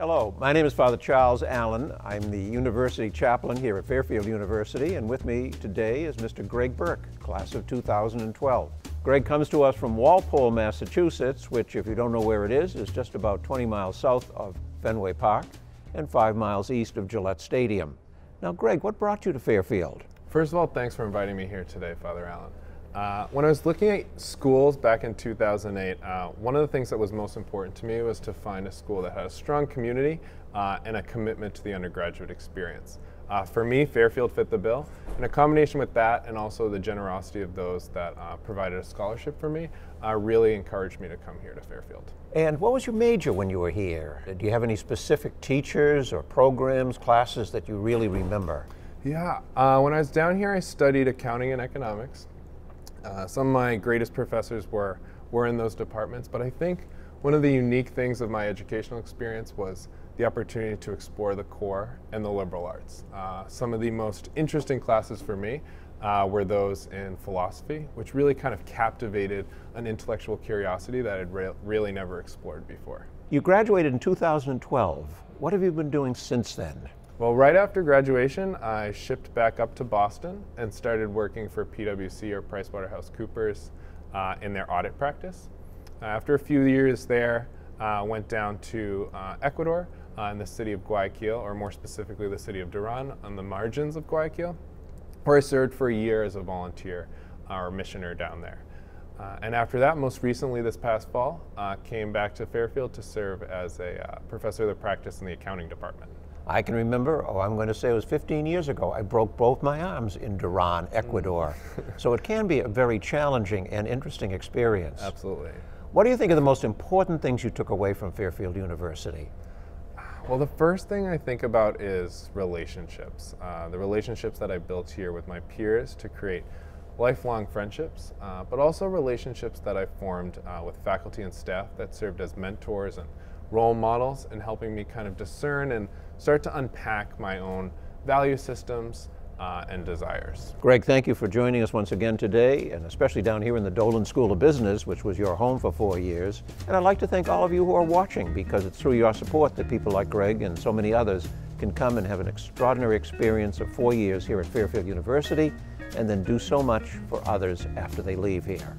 Hello, my name is Father Charles Allen. I'm the University Chaplain here at Fairfield University, and with me today is Mr. Greg Burke, class of 2012. Greg comes to us from Walpole, Massachusetts, which, if you don't know where it is just about 20 miles south of Fenway Park and 5 miles east of Gillette Stadium. Now, Greg, what brought you to Fairfield? First of all, thanks for inviting me here today, Father Allen. When I was looking at schools back in 2008, one of the things that was most important to me was to find a school that had a strong community and a commitment to the undergraduate experience. For me, Fairfield fit the bill, and a combination with that and also the generosity of those that provided a scholarship for me really encouraged me to come here to Fairfield. And what was your major when you were here? Did you have any specific teachers or programs, classes that you really remember? Yeah, when I was down here, I studied accounting and economics. Some of my greatest professors were in those departments, but I think one of the unique things of my educational experience was the opportunity to explore the core and the liberal arts. Some of the most interesting classes for me were those in philosophy, which really kind of captivated an intellectual curiosity that I'd really never explored before. You graduated in 2012. What have you been doing since then? Well, right after graduation, I shipped back up to Boston and started working for PwC, or PricewaterhouseCoopers, in their audit practice. After a few years there, I went down to Ecuador in the city of Guayaquil, or more specifically the city of Duran, on the margins of Guayaquil, where I served for a year as a volunteer or missioner down there. And after that, most recently this past fall, came back to Fairfield to serve as a professor of the practice in the accounting department. I can remember, I'm going to say it was 15 years ago, I broke both my arms in Duran, Ecuador. So it can be a very challenging and interesting experience. Absolutely. What do you think are the most important things you took away from Fairfield University? Well, the first thing I think about is relationships. The relationships that I built here with my peers to create lifelong friendships, but also relationships that I formed with faculty and staff that served as mentors and role models in helping me kind of discern and start to unpack my own value systems and desires. Greg, thank you for joining us once again today, and especially down here in the Dolan School of Business, which was your home for 4 years. And I'd like to thank all of you who are watching, because it's through your support that people like Greg and so many others can come and have an extraordinary experience of 4 years here at Fairfield University, and then do so much for others after they leave here.